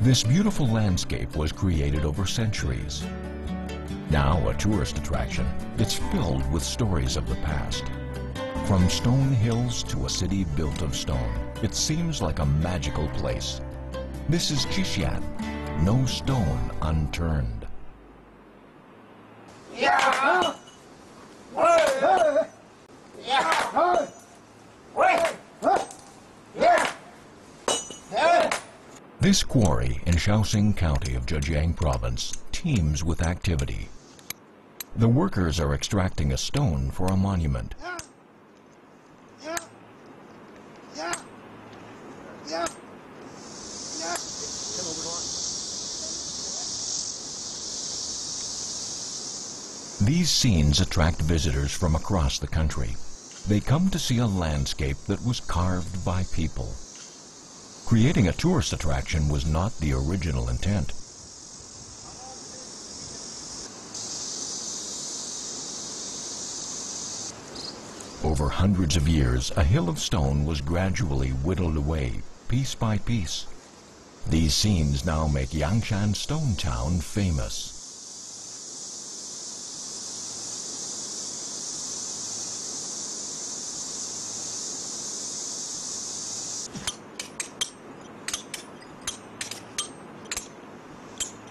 This beautiful landscape was created over centuries. Now a tourist attraction, it's filled with stories of the past. From stone hills to a city built of stone, it seems like a magical place. This is Qixian, no stone unturned. Yeah. Yeah. This quarry in Shaoxing County of Zhejiang Province teems with activity. The workers are extracting a stone for a monument. These scenes attract visitors from across the country. They come to see a landscape that was carved by people. Creating a tourist attraction was not the original intent. Over hundreds of years, a hill of stone was gradually whittled away, piece by piece. These scenes now make Yangshan Stone Town famous.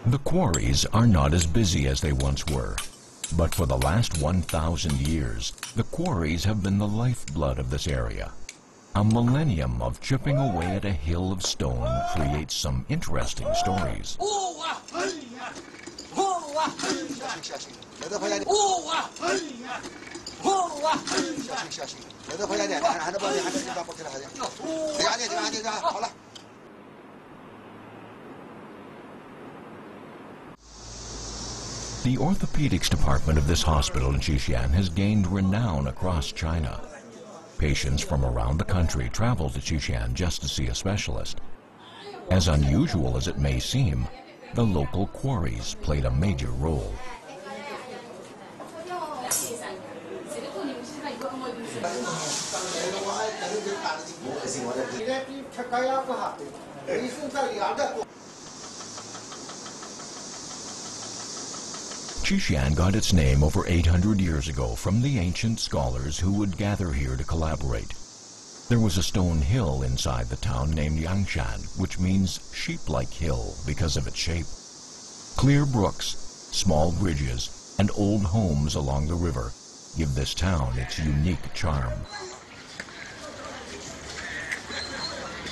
The quarries are not as busy as they once were, but for the last 1,000 years, the quarries have been the lifeblood of this area. A millennium of chipping away at a hill of stone creates some interesting stories. The orthopedics department of this hospital in Qixian has gained renown across China. Patients from around the country travel to Qixian just to see a specialist. As unusual as it may seem, the local quarries played a major role. Qixian got its name over 800 years ago from the ancient scholars who would gather here to collaborate. There was a stone hill inside the town named Yangshan, which means sheep-like hill because of its shape. Clear brooks, small bridges, and old homes along the river give this town its unique charm.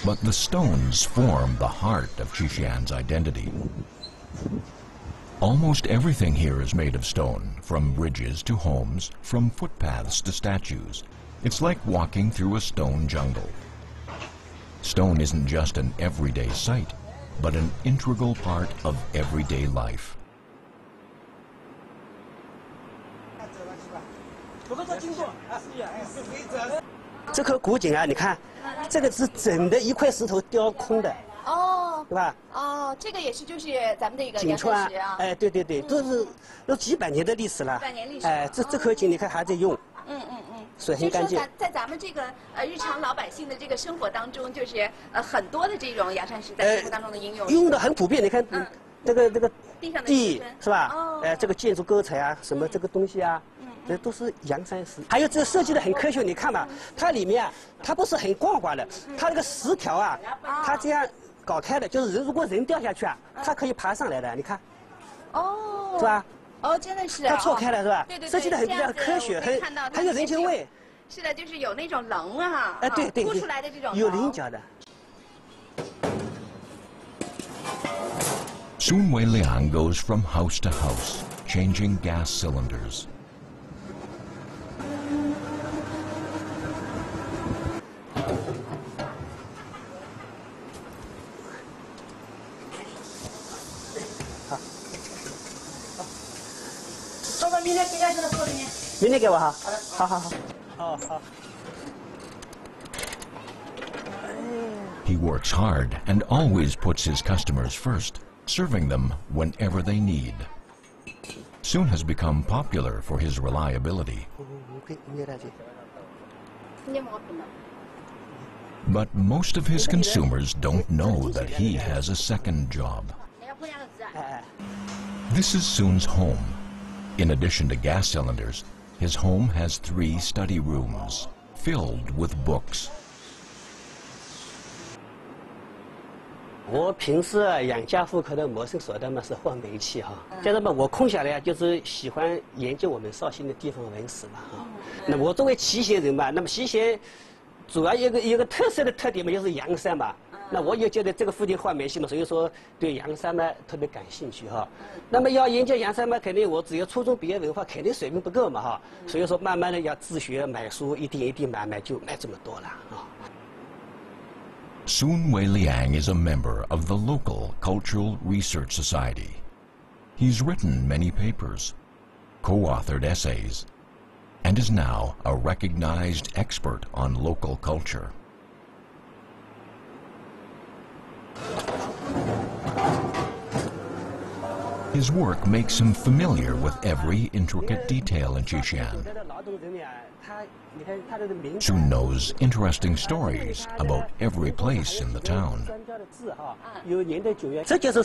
But the stones form the heart of Qixian's identity. Almost everything here is made of stone, from bridges to homes, from footpaths to statues. It's like walking through a stone jungle. Stone isn't just an everyday sight, but an integral part of everyday life. Soon Wei Liang goes from house to house, changing gas cylinders. He works hard and always puts his customers first, serving them whenever they need. Soon has become popular for his reliability. But most of his consumers don't know that he has a second job. This is Sun's home. In addition to gas cylinders, his home has 3 study rooms filled with books. Sun Weiliang is a member of the local Cultural Research Society. He's written many papers, co-authored essays, and is now a recognized expert on local culture. His work makes him familiar with every intricate detail in Qixian. Sun knows interesting stories about every place in the town. Most of Qixian is built of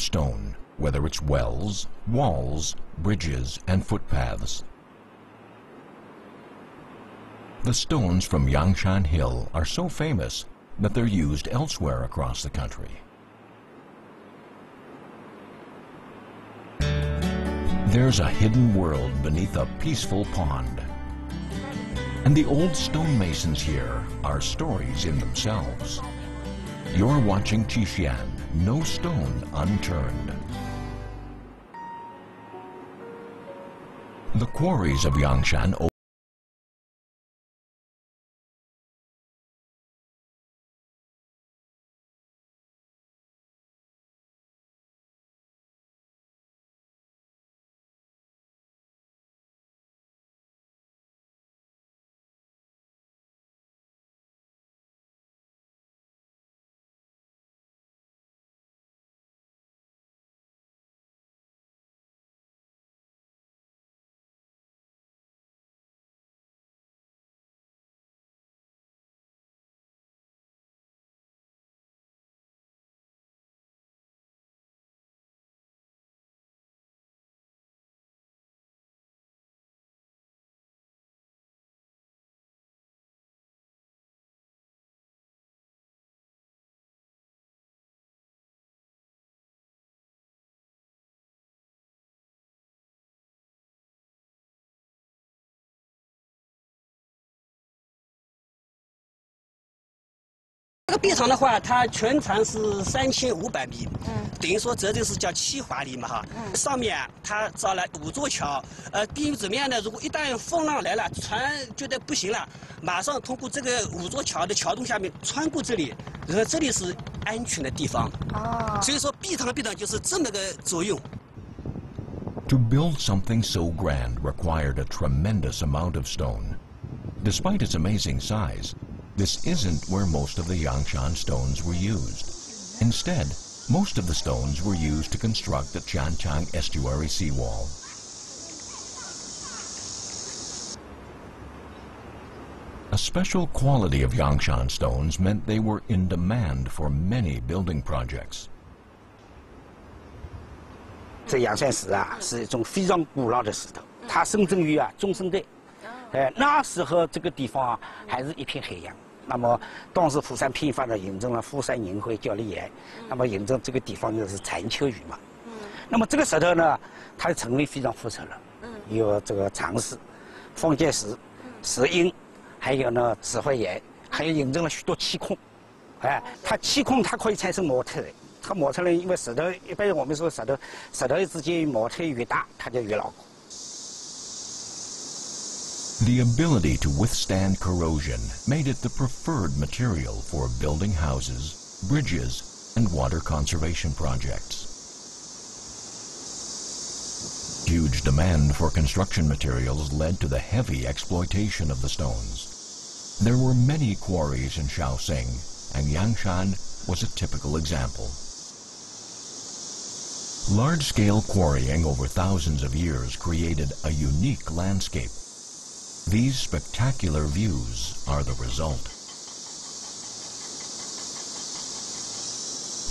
stone, whether it's wells, walls, bridges, and footpaths. The stones from Yangshan Hill are so famous that they're used elsewhere across the country. There's a hidden world beneath a peaceful pond. And the old stonemasons here are stories in themselves. You're watching Qixian, no stone unturned. The quarries of Yangshan To build something so grand required a tremendous amount of stone. Despite its amazing size, this isn't where most of the Yangshan stones were used. Instead, most of the stones were used to construct the Changjiang estuary seawall. A special quality of Yangshan stones meant they were in demand for many building projects. 这阳山石啊，是一种非常古老的石头，它生存于中生代。那时候这个地方啊，还是一片海洋。 那么，当时火山喷发呢，形成了火山银灰礁裂岩。那么，形成这个地方就是残丘雨嘛。那么这个石头呢，它的成分非常复杂了，有这个常石、方介石、石英，还有呢指环岩，还有引证了许多气孔。哎，它气孔它可以产生模特的，它模特呢，因为石头一般我们说石头之间模特越大，它就越牢固。 The ability to withstand corrosion made it the preferred material for building houses, bridges, and water conservation projects. Huge demand for construction materials led to the heavy exploitation of the stones. There were many quarries in Shaoxing, and Yangshan was a typical example. Large-scale quarrying over thousands of years created a unique landscape. These spectacular views are the result.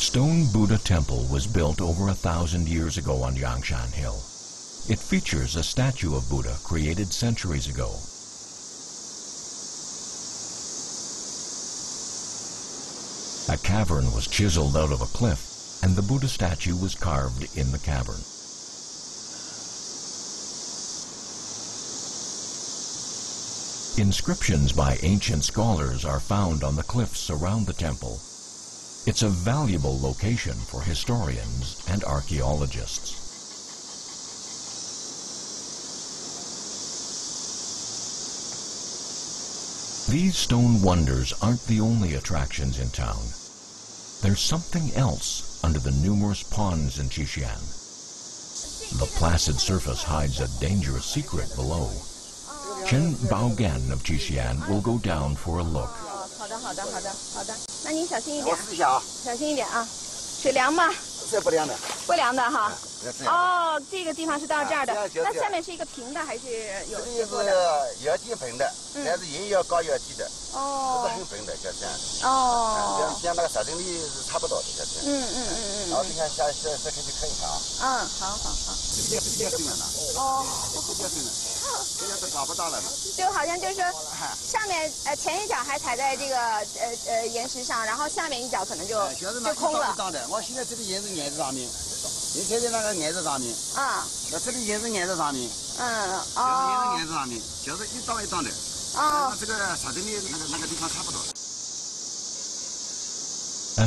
Stone Buddha Temple was built over 1,000 years ago on Yangshan Hill. It features a statue of Buddha created centuries ago. A cavern was chiseled out of a cliff, and the Buddha statue was carved in the cavern. Inscriptions by ancient scholars are found on the cliffs around the temple. It's a valuable location for historians and archaeologists. These stone wonders aren't the only attractions in town. There's something else under the numerous ponds in Qixian. The placid surface hides a dangerous secret below. Chen Baogan of Qixian will go down for a look. A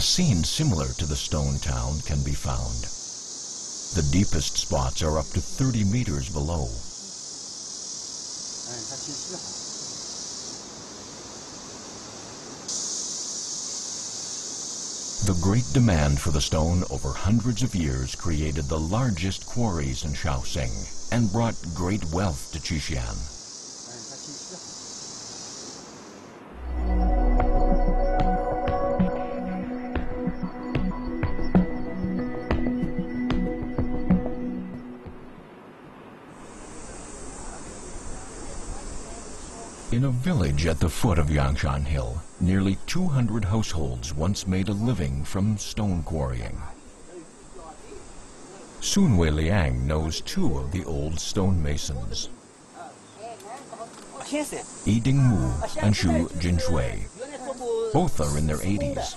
scene similar to the Stone Town can be found. The deepest spots are up to 30 meters below. The great demand for the stone over hundreds of years created the largest quarries in Shaoxing and brought great wealth to Qixian. In a village at the foot of Yangshan Hill, nearly 200 households once made a living from stone quarrying. Sun Wei Liang knows two of the old stonemasons, Yi Dingmu and Xu Jinxue. Both are in their 80s.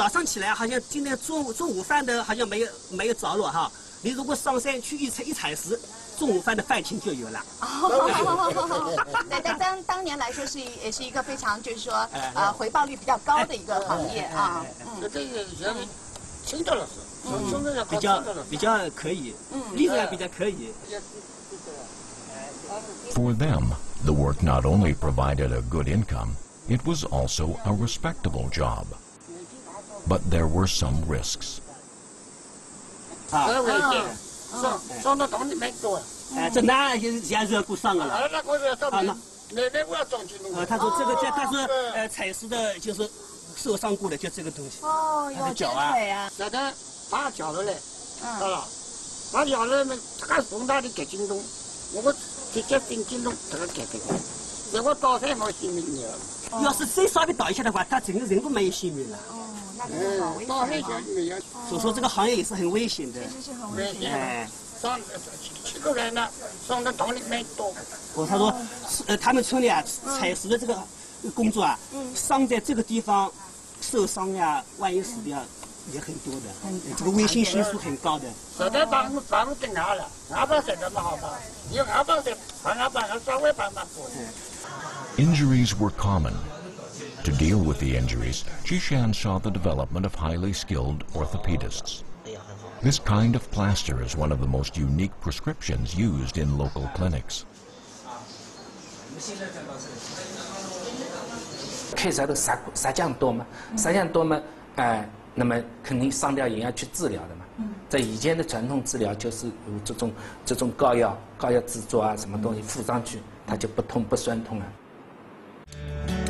早上起来好像今天中午饭的好像没有着落哈。你如果上山去一采石，中午饭的饭钱就有了。对，但当年来说也是一个非常就是说回报率比较高的一个行业啊。那这个人清朝老师，比较可以，历史比较可以。For them, the work not only provided a good income, it was also a respectable job. But there were some risks. Injuries were common. To deal with the injuries, Qixian saw the development of highly skilled orthopedists. This kind of plaster is one of the most unique prescriptions used in local clinics.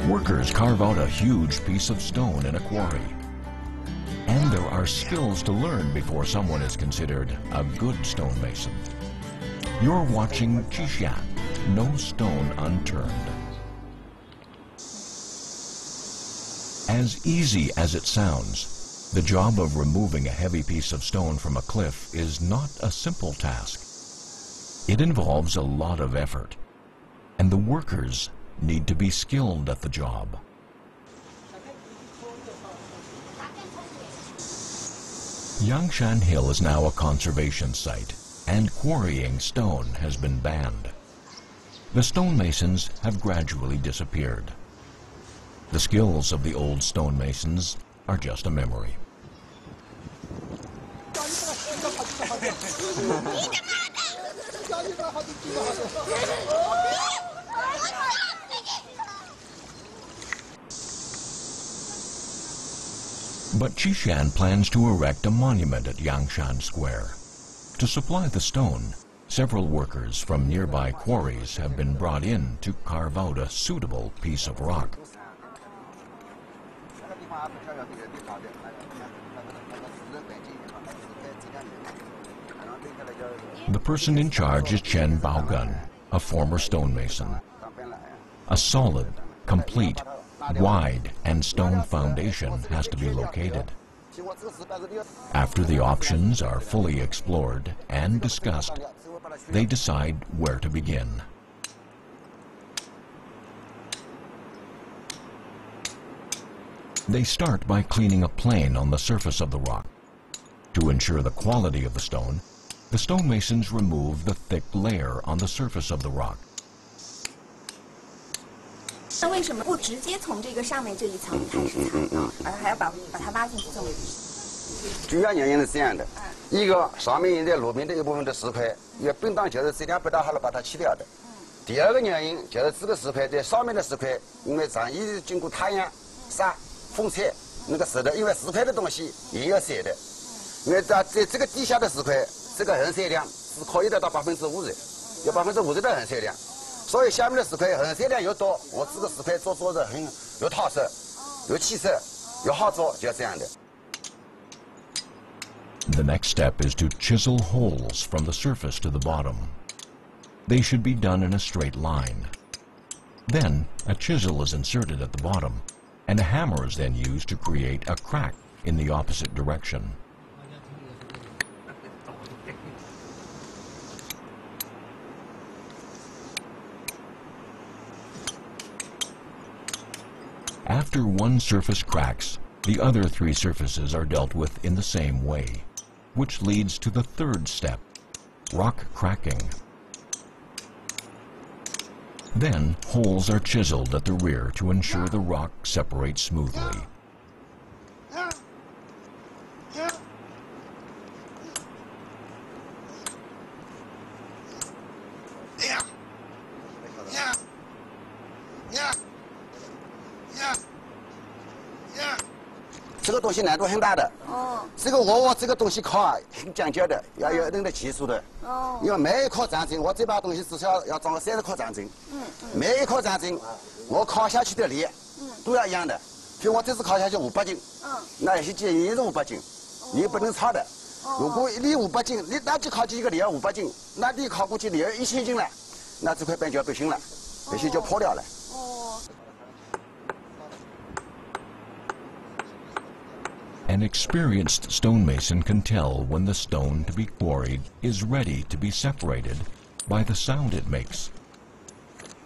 Workers carve out a huge piece of stone in a quarry. And there are skills to learn before someone is considered a good stonemason. You're watching Qixian, No Stone Unturned. As easy as it sounds, the job of removing a heavy piece of stone from a cliff is not a simple task. It involves a lot of effort, and the workers need to be skilled at the job. Yangshan Hill is now a conservation site, and quarrying stone has been banned. The stonemasons have gradually disappeared. The skills of the old stonemasons are just a memory. But Qixian plans to erect a monument at Yangshan Square. To supply the stone, several workers from nearby quarries have been brought in to carve out a suitable piece of rock. The person in charge is Chen Baogan, a former stonemason. A solid, complete, wide and stone foundation has to be located. After the options are fully explored and discussed, they decide where to begin. They start by cleaning a plane on the surface of the rock. To ensure the quality of the stonemasons remove the thick layer on the surface of the rock. 那为什么不直接从这个上面这一层开始采呢？而还要把它挖进去这么一？主要原因是这样的：一个上面在路边的一部分的石块，也并当就是质量不大，还能把它去掉的。第二个原因就是这个石块在上面的石块，因为长期经过太阳、沙、风吹，那个石头因为石块的东西也要晒的。因为在这个地下的石块，这个含水量是可以达到50%，有50%的含水量。 所以下面的石块含水量又多，我这个石块做桌子很有特色，有气色，有好做，就是这样的。The next step is to chisel holes from the surface to the bottom. They should be done in a straight line. Then a chisel is inserted at the bottom, and a hammer is then used to create a crack in the opposite direction. After one surface cracks, The other three surfaces are dealt with in the same way, which leads to the third step, rock cracking. Then, holes are chiseled at the rear to ensure the rock separates smoothly. Oh，这个东西难度很大的。哦，这个我只个东西考很讲究的，要有那个技术的。因为每一颗钻井我最怕东西至少要装3个颗钻井，每一颗钻井我考下去的力，都要一样的。比如我这次考下去500斤，那有些金银子500斤，你不能差的。如果你500斤，你拿去考几个里要500斤，那你考过去里要1000斤了，那只会半脚不行了。那些就跑掉了。 An experienced stonemason can tell when the stone to be quarried is ready to be separated by the sound it makes.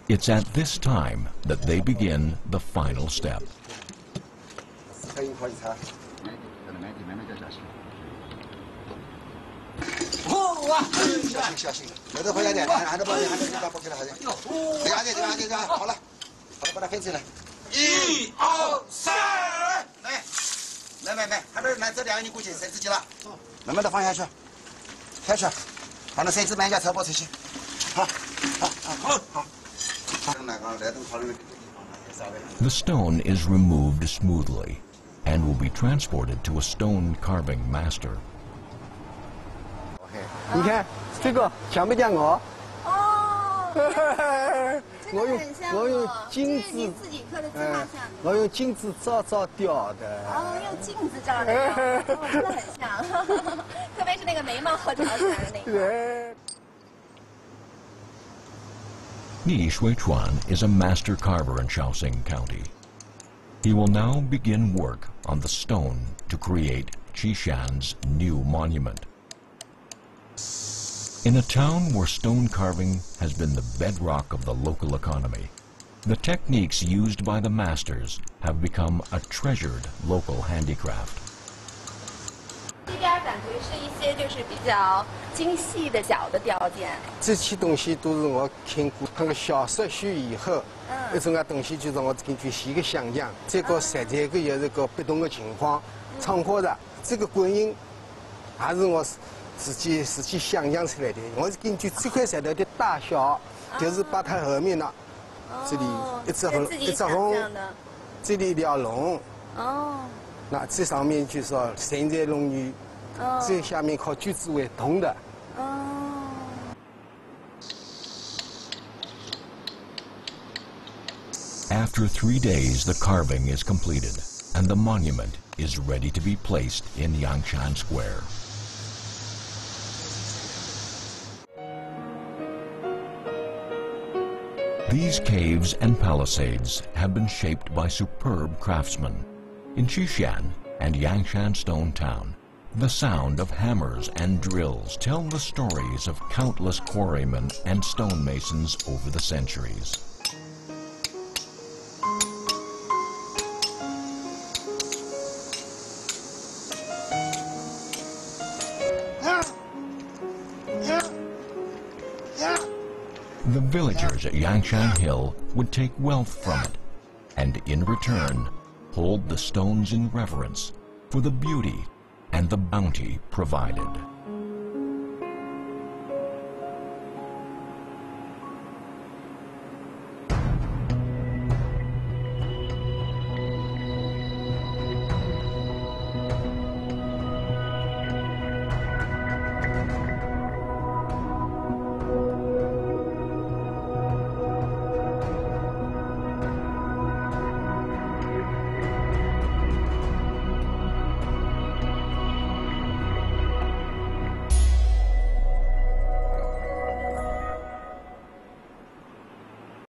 It's at this time that they begin the final step. The stone is removed smoothly and will be transported to a stone carving master. 我用金子照照雕的，特别是那个眉毛好长的那个。 Ni Shuichuan is a master carver in Shaoxing County. He will now begin work on the stone to create Qixian's new monument. In a town where stone carving has been the bedrock of the local economy, the techniques used by the masters have become a treasured local handicraft. 这家感觉是一些就是比较精细的小的雕件，这其东西都是我看过，那个小时候学以后，也是我东西就是我根据自己想象出来的。我是根据自己想象出来的，我是根据自己想象出来的。大小，就是把它后面呢，这里一只横，一只红，这里一条龙，那这上面就是说绳子龙鱼，这下面靠锯子为铜的。 After 3 days, the carving is completed, and the monument is ready to be placed in Yangshan Square. These caves and palisades have been shaped by superb craftsmen. In Qixian and Yangshan Stone Town, the sound of hammers and drills tell the stories of countless quarrymen and stonemasons over the centuries. The villagers at Yangshan Hill would take wealth from it, and in return, hold the stones in reverence for the beauty and the bounty provided.